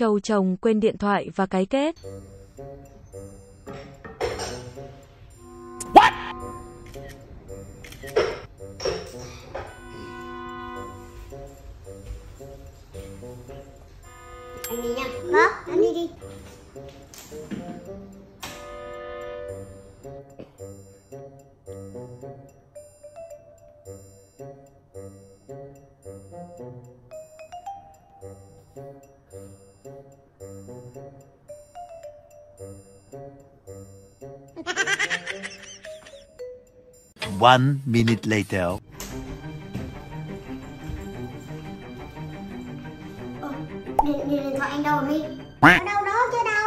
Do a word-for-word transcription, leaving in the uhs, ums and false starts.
Châu chồng quên điện thoại và cái kết. What? Anh đi nha. Vâng, anh đi đi. One minute later. Điện thoại anh đâu rồi? Ở đâu đó chứ đâu?